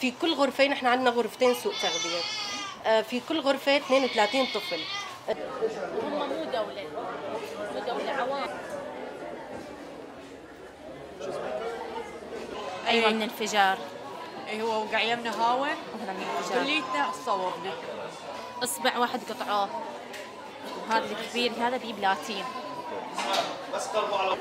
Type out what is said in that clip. في كل غرفة، نحن عندنا غرفتين سوق تغذية، في كل غرفة 32 طفل. هم مو دولة عوام. أيوة من انفجار. أيوة وقع يمنا هاون كليتنا صورنا. إصبع واحد قطعوه. وهذا الكبير هذا بيب 30. بس قلبوا على